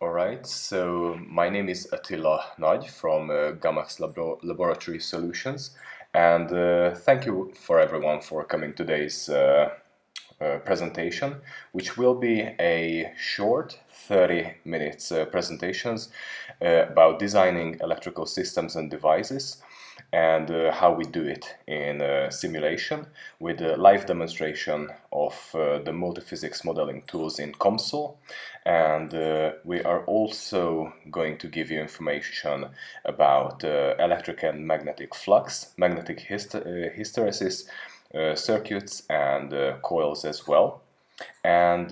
Alright, so my name is Attila Nagy from Gamax Laboratory Solutions, and thank you for everyone for coming to today's presentation, which will be a short 30 minutes presentations about designing electrical systems and devices, and how we do it in simulation with a live demonstration of the multiphysics modeling tools in COMSOL. And we are also going to give you information about electric and magnetic flux, magnetic hysteresis, circuits and coils as well. And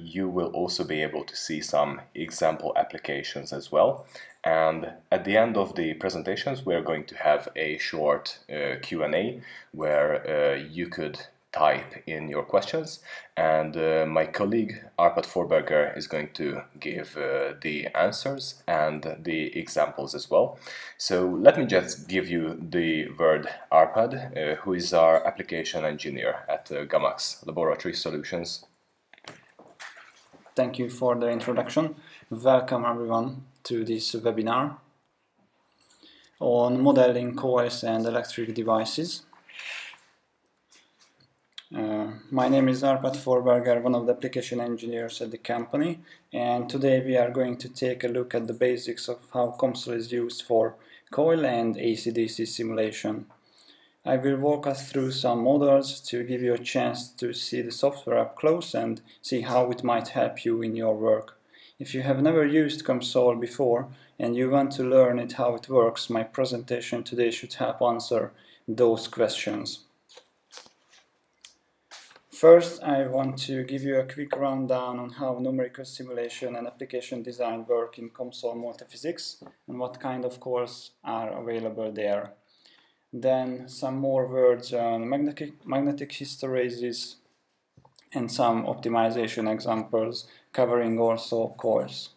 you will also be able to see some example applications as well. And at the end of the presentations, we are going to have a short Q&A where you could type in your questions, and my colleague Arpad Forberger is going to give the answers and the examples as well. So let me just give you the word Arpad, who is our application engineer at Gamax Laboratory Solutions. Thank you for the introduction. Welcome everyone to this webinar on modeling coils and electric devices. My name is Arpad Forberger, one of the application engineers at the company, and today we are going to take a look at the basics of how COMSOL is used for coil and AC/DC simulation. I will walk us through some models to give you a chance to see the software up close and see how it might help you in your work. If you have never used COMSOL before and you want to learn it how it works, my presentation today should help answer those questions. First, I want to give you a quick rundown on how numerical simulation and application design work in COMSOL Multiphysics and what kind of coils are available there. Then some more words on magnetic hysteresis and some optimization examples covering also coils.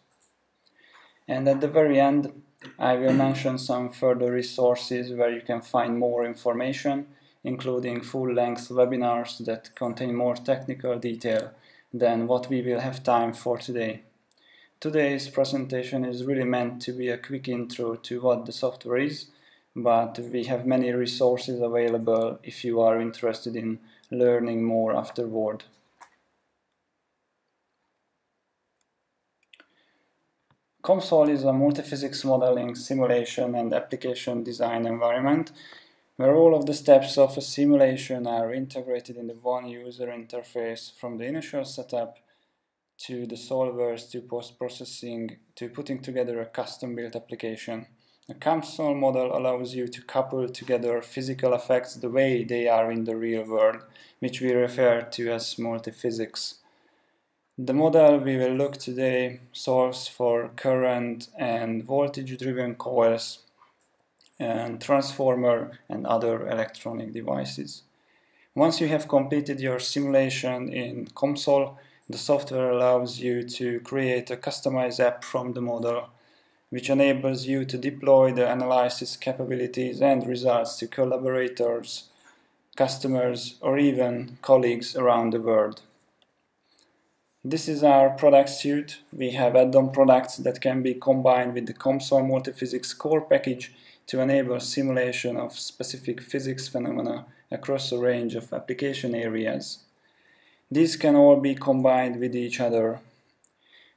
And at the very end, I will mention some further resources where you can find more information, including full-length webinars that contain more technical detail than what we will have time for today. Today's presentation is really meant to be a quick intro to what the software is, but we have many resources available if you are interested in learning more afterward. COMSOL is a multiphysics modeling, simulation and application design environment, where all of the steps of a simulation are integrated in the one user interface, from the initial setup to the solvers to post-processing to putting together a custom-built application. A COMSOL model allows you to couple together physical effects the way they are in the real world, which we refer to as multiphysics. The model we will look today solves for current and voltage-driven coils and transformer and other electronic devices. Once you have completed your simulation in COMSOL, the software allows you to create a customized app from the model, which enables you to deploy the analysis capabilities and results to collaborators, customers, or even colleagues around the world. This is our product suite. We have add-on products that can be combined with the COMSOL Multiphysics core package to enable simulation of specific physics phenomena across a range of application areas. These can all be combined with each other.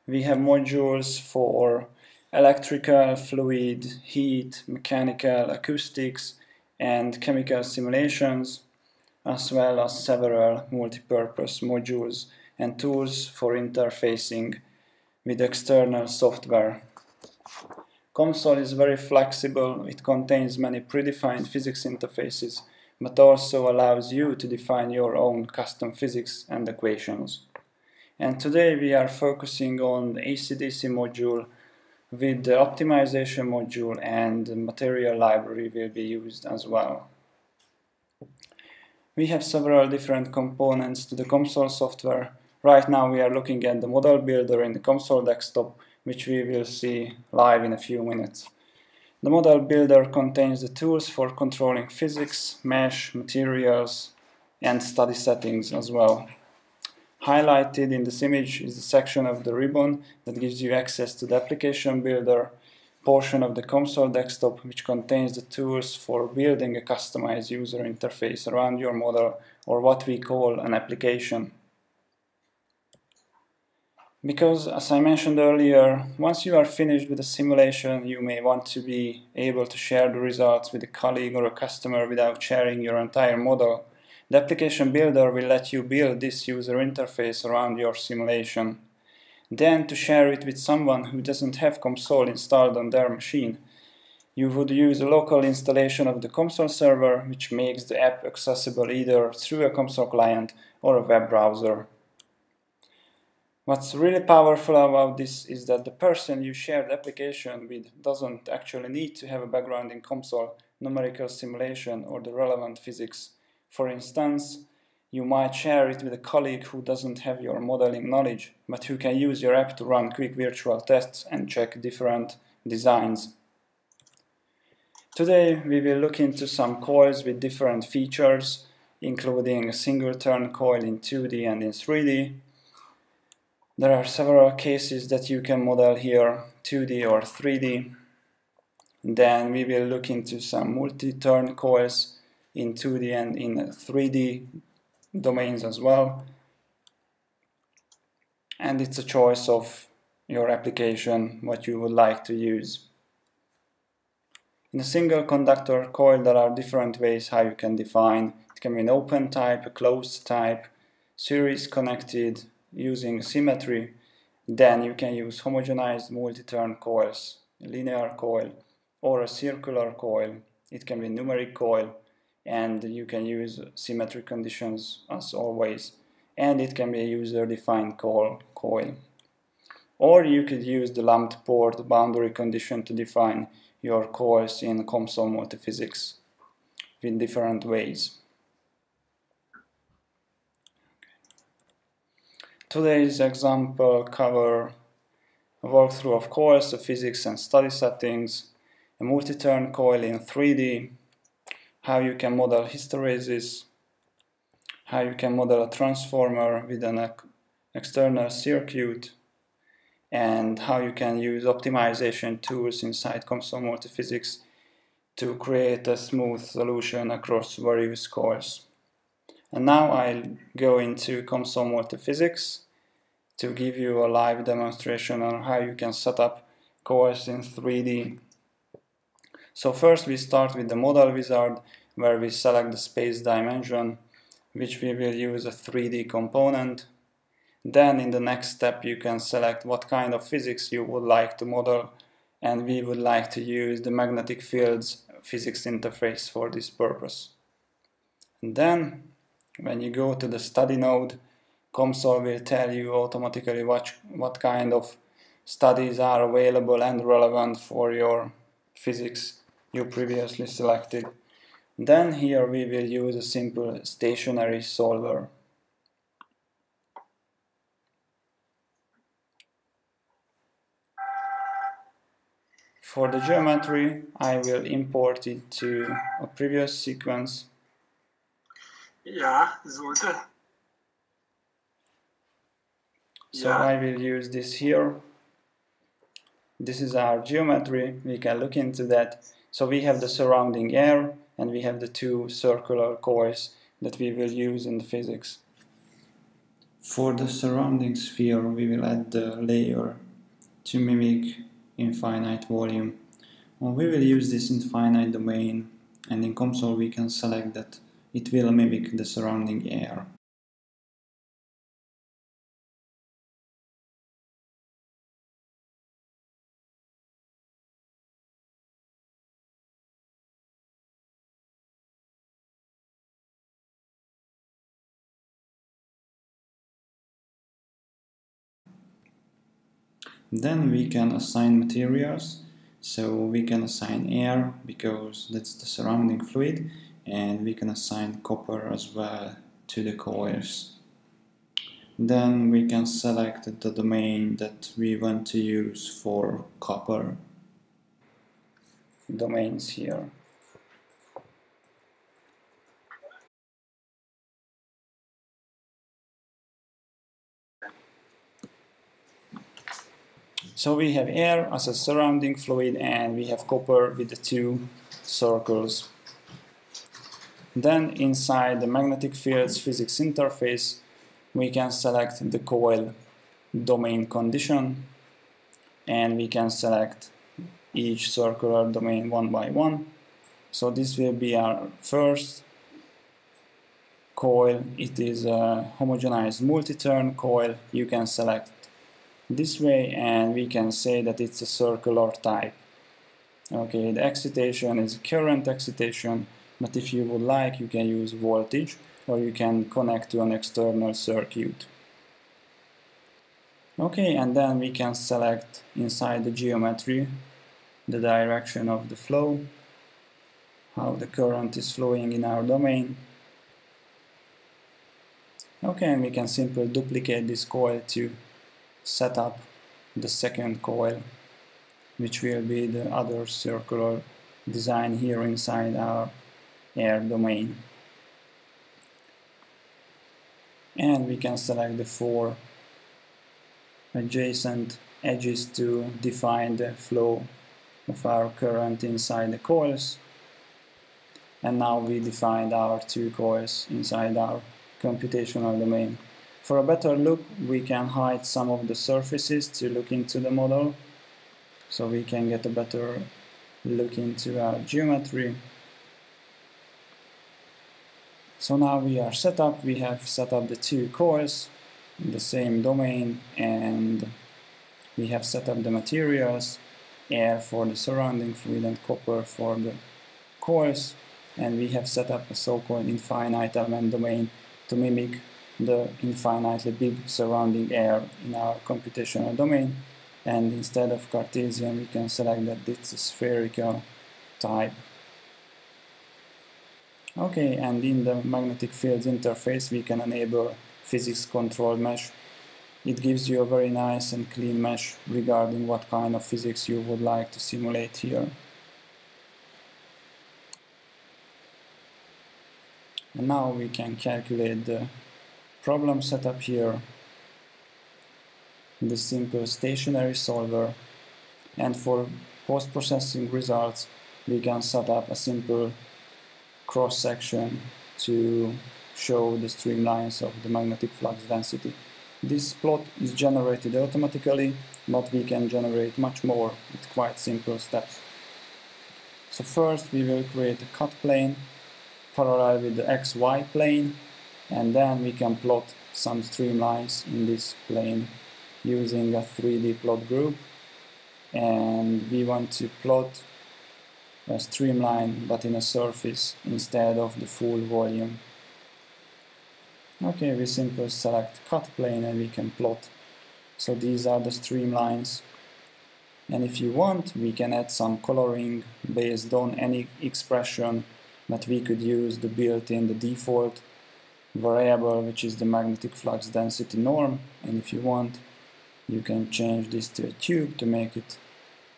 We have modules for electrical, fluid, heat, mechanical, acoustics, and chemical simulations, as well as several multi-purpose modules and tools for interfacing with external software. COMSOL is very flexible. It contains many predefined physics interfaces, but also allows you to define your own custom physics and equations. And today we are focusing on the AC/DC module, with the optimization module and the material library will be used as well. We have several different components to the COMSOL software. Right now we are looking at the model builder in the COMSOL desktop, which we will see live in a few minutes. The model builder contains the tools for controlling physics, mesh, materials, and study settings as well. Highlighted in this image is a section of the ribbon that gives you access to the application builder portion of the COMSOL desktop, which contains the tools for building a customized user interface around your model, or what we call an application. Because, as I mentioned earlier, once you are finished with the simulation, you may want to be able to share the results with a colleague or a customer without sharing your entire model. The application builder will let you build this user interface around your simulation. Then, to share it with someone who doesn't have COMSOL installed on their machine, you would use a local installation of the COMSOL server, which makes the app accessible either through a COMSOL client or a web browser. What's really powerful about this is that the person you share the application with doesn't actually need to have a background in COMSOL, numerical simulation, or the relevant physics. For instance, you might share it with a colleague who doesn't have your modeling knowledge, but who can use your app to run quick virtual tests and check different designs. Today, we will look into some coils with different features, including a single-turn coil in 2D and in 3D. There are several cases that you can model here, 2D or 3D. Then we will look into some multi-turn coils in 2D and in 3D domains as well. And it's a choice of your application, what you would like to use. In a single conductor coil, there are different ways how you can define. It can be an open type, a closed type, series connected, using symmetry. Then you can use homogenized multi-turn coils, a linear coil, or a circular coil. It can be a numeric coil, and you can use symmetry conditions as always. And it can be a user-defined coil. Or you could use the lumped port boundary condition to define your coils in COMSOL Multiphysics in different ways. Today's example covers a walkthrough of coils, the physics and study settings, a multi-turn coil in 3D, how you can model hysteresis, how you can model a transformer with an external circuit, and how you can use optimization tools inside COMSOL Multiphysics to create a smooth solution across various coils. And now I'll go into COMSOL Multiphysics to give you a live demonstration on how you can set up coils in 3D. So first we start with the model wizard, where we select the space dimension, which we will use a 3D component. Then in the next step you can select what kind of physics you would like to model, and we would like to use the magnetic fields physics interface for this purpose. And then when you go to the study node, COMSOL will tell you automatically what kind of studies are available and relevant for your physics you previously selected. Then here we will use a simple stationary solver. For the geometry, I will import it to a previous sequence. So I will use this here. This is our geometry, we can look into that. So we have the surrounding air, and we have the two circular coils that we will use in the physics. For the surrounding sphere, we will add the layer to mimic infinite volume. Well, we will use this infinite domain, and in COMSOL we can select that it will mimic the surrounding air. Then we can assign materials, so we can assign air because that's the surrounding fluid, and we can assign copper as well to the coils. Then we can select the domain that we want to use for copper domains here. So we have air as a surrounding fluid, and we have copper with the two circles. Then inside the magnetic field's physics interface, we can select the coil domain condition, and we can select each circular domain one by one. So this will be our first coil. It is a homogenized multi-turn coil. You can select this way, and we can say that it's a circular type. Okay, the excitation is current excitation, but if you would like, you can use voltage, or you can connect to an external circuit. Okay, and then we can select inside the geometry the direction of the flow, how the current is flowing in our domain. Okay, and we can simply duplicate this coil to set up the second coil, which will be the other circular design here inside our air domain. And we can select the four adjacent edges to define the flow of our current inside the coils. And now we defined our two coils inside our computational domain. For a better look, we can hide some of the surfaces to look into the model, so we can get a better look into our geometry. So now we are set up. We have set up the two coils in the same domain, and we have set up the materials, air for the surrounding fluid and copper for the coils, and we have set up a so-called infinite element domain to mimic the infinitely big surrounding air in our computational domain. And instead of Cartesian, we can select that it's a spherical type. Okay, and in the magnetic fields interface, we can enable physics control mesh. It gives you a very nice and clean mesh regarding what kind of physics you would like to simulate here. And now we can calculate the problem setup here, the simple stationary solver, and for post-processing results we can set up a simple cross-section to show the streamlines of the magnetic flux density. This plot is generated automatically, but we can generate much more with quite simple steps. So first we will create a cut plane parallel with the XY plane, and then we can plot some streamlines in this plane using a 3D plot group, and we want to plot a streamline but in a surface instead of the full volume. Okay, we simply select cut plane and we can plot. So these are the streamlines, and if you want, we can add some coloring based on any expression, but we could use the built-in, the default variable, which is the magnetic flux density norm, and if you want, you can change this to a tube to make it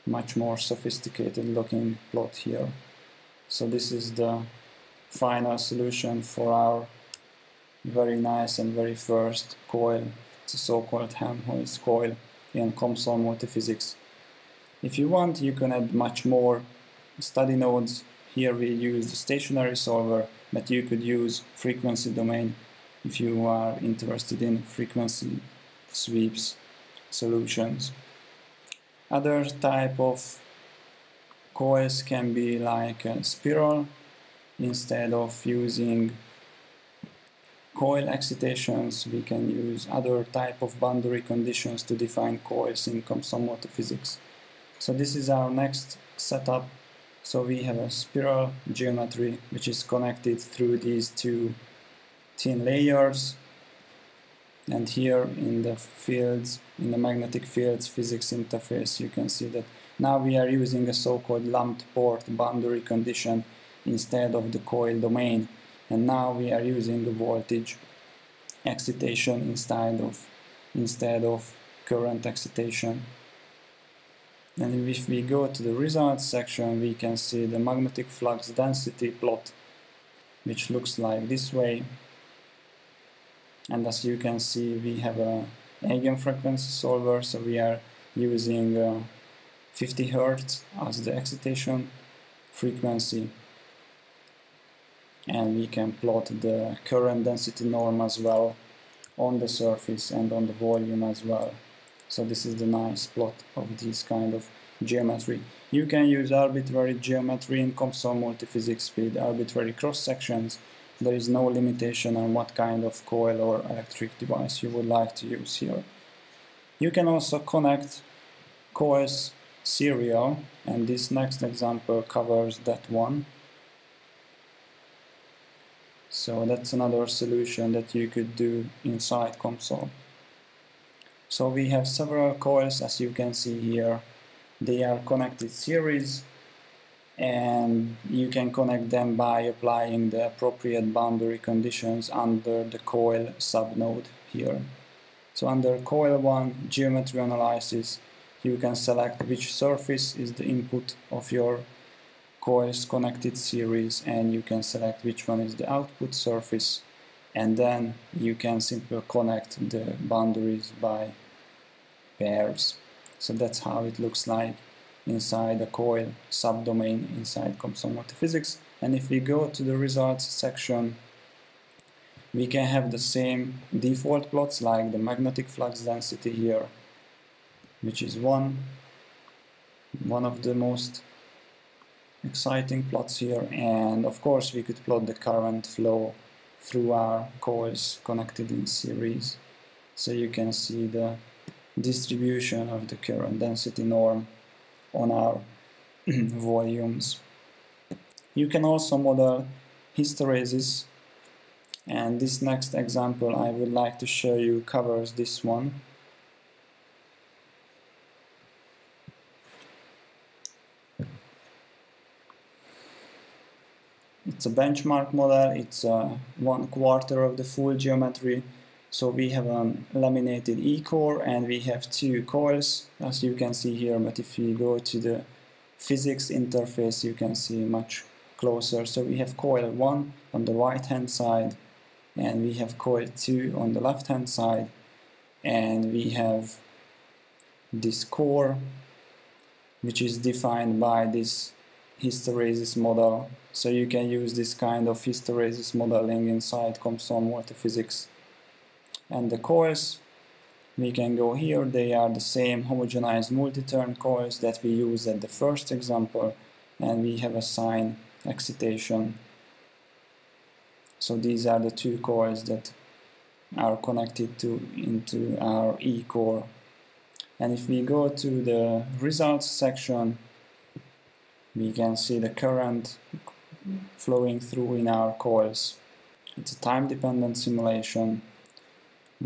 much more sophisticated looking plot here. So this is the final solution for our very nice and very first coil. It's a so-called Helmholtz coil in COMSOL Multiphysics. If you want, you can add much more study nodes. Here we use the stationary solver, but you could use frequency domain if you are interested in frequency sweeps solutions. Other type of coils can be like a spiral. Instead of using coil excitations, we can use other type of boundary conditions to define coils in COMSOL Multiphysics. So this is our next setup. So we have a spiral geometry which is connected through these two thin layers, and here in the fields, in the magnetic fields physics interface, you can see that now we are using a so-called lumped port boundary condition instead of the coil domain, and now we are using the voltage excitation instead of current excitation. And if we go to the results section, we can see the magnetic flux density plot, which looks like this way. And as you can see, we have an eigenfrequency solver, so we are using 50 Hz as the excitation frequency, and we can plot the current density norm as well on the surface and on the volume as well. So this is the nice plot of this kind of geometry. You can use arbitrary geometry in COMSOL multiphysics with arbitrary cross sections. There is no limitation on what kind of coil or electric device you would like to use here. You can also connect coils serial, and this next example covers that one. So that's another solution that you could do inside COMSOL. So we have several coils, as you can see here. They are connected series, and you can connect them by applying the appropriate boundary conditions under the coil subnode here. So under coil 1 geometry analysis, you can select which surface is the input of your coils connected series, and you can select which one is the output surface, and then you can simply connect the boundaries by pairs. So that's how it looks like inside the coil subdomain inside COMSOL multiphysics. And if we go to the results section, we can have the same default plots like the magnetic flux density here, which is one of the most exciting plots here, and of course we could plot the current flow through our coils connected in series, so you can see the distribution of the current density norm on our volumes. You can also model hysteresis, and this next example I would like to show you covers this one. It's a benchmark model, it's 1/4 of the full geometry. So we have a laminated E-core and we have 2 coils, as you can see here, but if you go to the physics interface you can see much closer. So we have coil 1 on the right hand side, and we have coil 2 on the left hand side, and we have this core which is defined by this hysteresis model. So you can use this kind of hysteresis modeling inside COMSOL multiphysics. And the coils, we can go here, they are the same homogenized multi-turn coils that we used at the first example, and we have assigned excitation. So these are the 2 coils that are connected into our E-core. And if we go to the results section, we can see the current flowing through in our coils. It's a time-dependent simulation.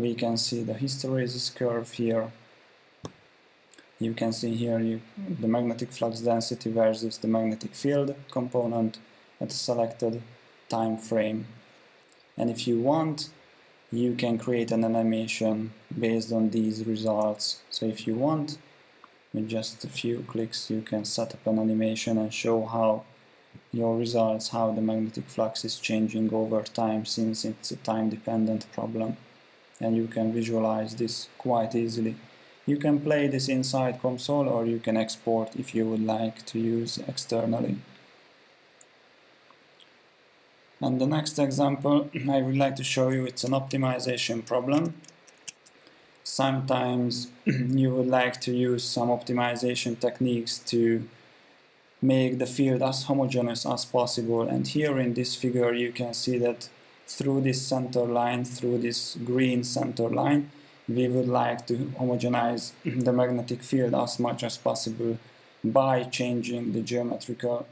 We can see the hysteresis curve here. You can see here the magnetic flux density versus the magnetic field component at a selected time frame. And if you want, you can create an animation based on these results. So if you want, with just a few clicks, you can set up an animation and show how your results, how the magnetic flux is changing over time, since it's a time-dependent problem. And you can visualize this quite easily. You can play this inside COMSOL, or you can export if you would like to use externally. And the next example I would like to show you, it's an optimization problem. Sometimes you would like to use some optimization techniques to make the field as homogeneous as possible, and here in this figure you can see that through this center line, through this green center line, we would like to homogenize the magnetic field as much as possible by changing the geometrical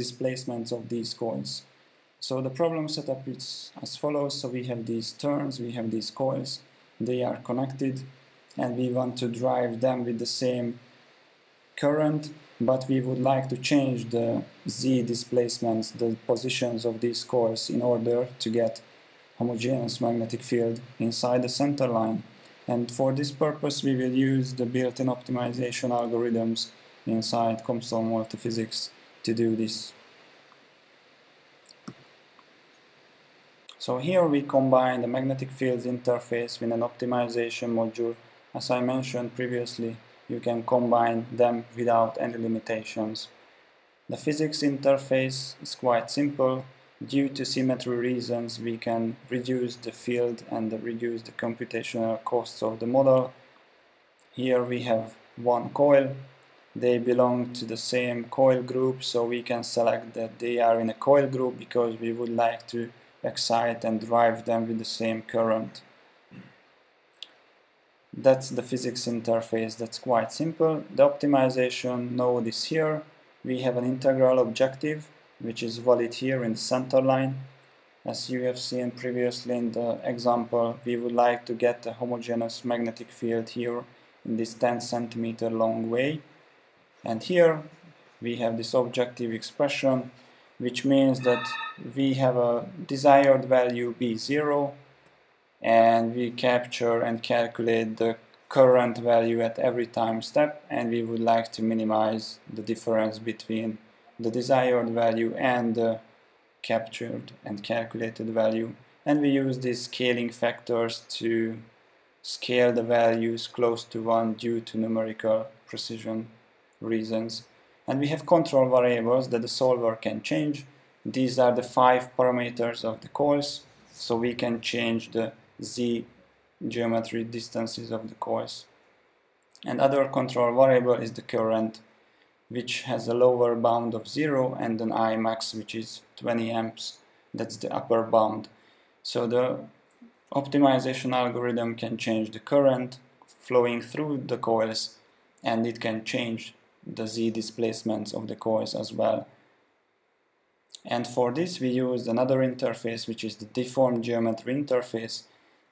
displacements of these coils. So the problem setup is as follows. So we have these turns, we have these coils, they are connected, and we want to drive them with the same current, but we would like to change the Z displacements, the positions of these coils, in order to get homogeneous magnetic field inside the center line. And for this purpose we will use the built-in optimization algorithms inside COMSOL multiphysics to do this. So here we combine the magnetic fields interface with an optimization module As I mentioned previously, you can combine them without any limitations. The physics interface is quite simple. Due to symmetry reasons, we can reduce the field and reduce the computational costs of the model. Here we have one coil. They belong to the same coil group, so we can select that they are in a coil group because we would like to excite and drive them with the same current. That's the physics interface. That's quite simple. The optimization node is here. We have an integral objective which is valid here in the center line. As you have seen previously in the example, we would like to get a homogeneous magnetic field here in this 10 centimeter long way. And here we have this objective expression, which means that we have a desired value B0, and we capture and calculate the current value at every time step, and we would like to minimize the difference between the desired value and the captured and calculated value. And we use these scaling factors to scale the values close to 1 due to numerical precision reasons. And we have control variables that the solver can change. These are the 5 parameters of the coils, so we can change the Z geometry distances of the coils. And other control variable is the current, which has a lower bound of 0 and an Imax, which is 20 amps. That's the upper bound. So the optimization algorithm can change the current flowing through the coils, and it can change the Z displacements of the coils as well. And for this we used another interface, which is the deformed geometry interface.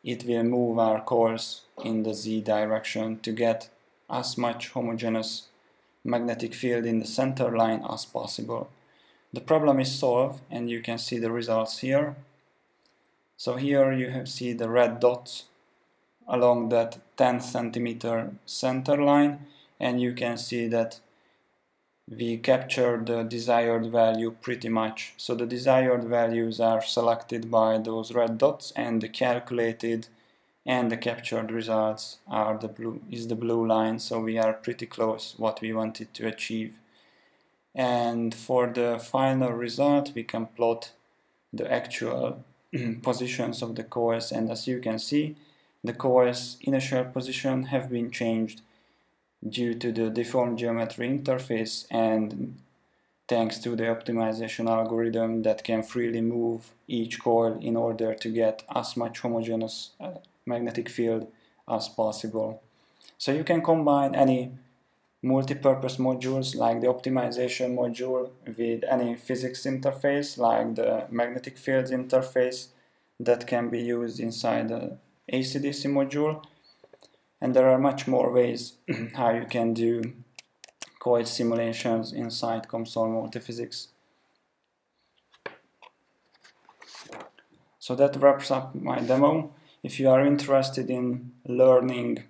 It will move our coils in the Z direction to get as much homogeneous magnetic field in the center line as possible. The problem is solved, and you can see the results here. So here you see the red dots along that 10 centimeter center line, and you can see that we capture the desired value pretty much. So the desired values are selected by those red dots, and the calculated and the captured results are the blue line. So we are pretty close what we wanted to achieve. And for the final result, we can plot the actual positions of the coils, and as you can see, the coils' initial position have been changed due to the deformed geometry interface and thanks to the optimization algorithm that can freely move each coil in order to get as much homogeneous magnetic field as possible. So you can combine any multi-purpose modules like the optimization module with any physics interface like the magnetic fields interface that can be used inside the AC/DC module. And there are much more ways how you can do coil simulations inside COMSOL Multiphysics. So that wraps up my demo. If you are interested in learning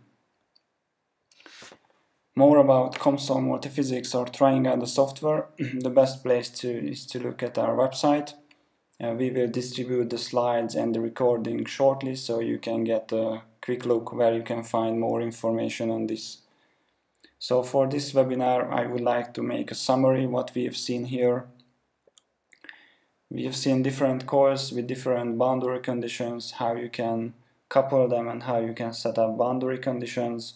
more about COMSOL Multiphysics or trying out the software, the best place is to look at our website. We will distribute the slides and the recording shortly, so you can get a quick look where you can find more information on this. So for this webinar, I would like to make a summary what we have seen here. We have seen different coils with different boundary conditions, how you can couple them and how you can set up boundary conditions.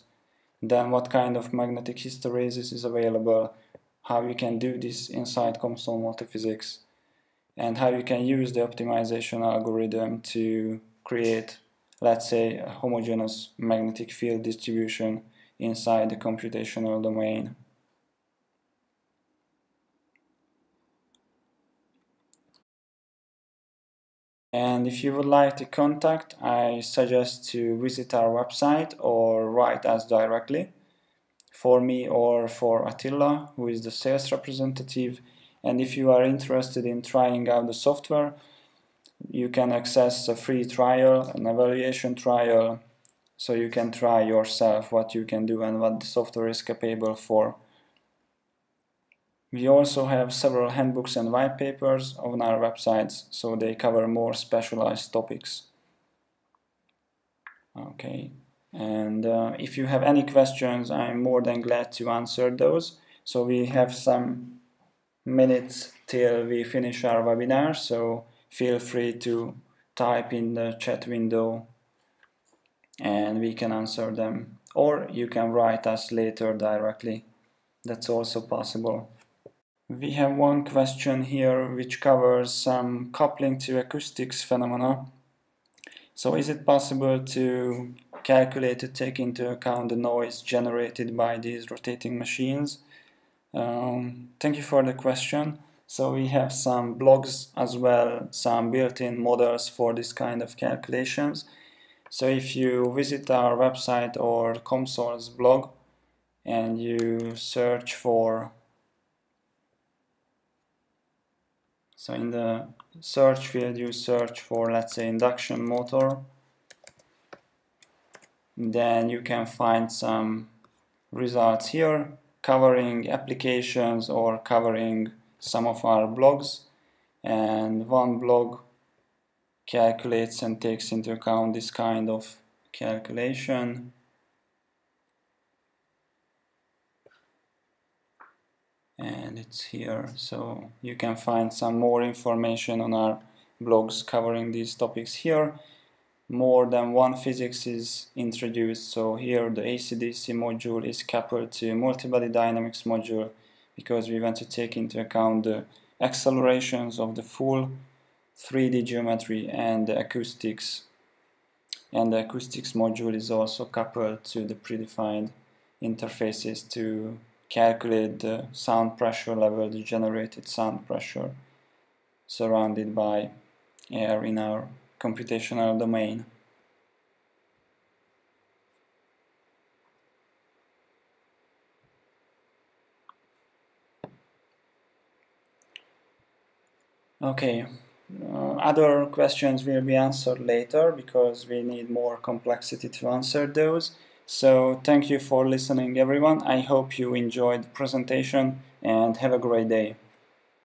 Then what kind of magnetic hysteresis is available, how you can do this inside COMSOL Multiphysics, and how you can use the optimization algorithm to create, let's say, a homogeneous magnetic field distribution inside the computational domain. And if you would like to contact, I suggest to visit our website or write us directly, for me or for Attila, who is the sales representative. And if you are interested in trying out the software, you can access a free trial, an evaluation trial, so you can try yourself what you can do and what the software is capable for. We also have several handbooks and white papers on our websites, so they cover more specialized topics. Okay. And if you have any questions, I'm more than glad to answer those. So we have some minutes till we finish our webinar, so feel free to type in the chat window and we can answer them, or you can write us later directly. That's also possible. We have one question here which covers some coupling to acoustics phenomena. So is it possible to calculate to take into account the noise generated by these rotating machines? Thank you for the question. So we have some blogs as well, some built-in models for this kind of calculations. So if you visit our website or COMSOL's blog and you search for, so in the search field you search for, let's say, induction motor, then you can find some results here covering applications or covering some of our blogs, and one blog calculates and takes into account this kind of calculation. And it's here, so you can find some more information on our blogs covering these topics here. More than one physics is introduced, so here the AC/DC module is coupled to multi-body dynamics module because we want to take into account the accelerations of the full 3D geometry, and the acoustics, and the acoustics module is also coupled to the predefined interfaces to calculate the sound pressure level, the generated sound pressure surrounded by air in our computational domain. Okay. Other questions will be answered later because we need more complexity to answer those. So thank you for listening, everyone. I hope you enjoyed the presentation and have a great day.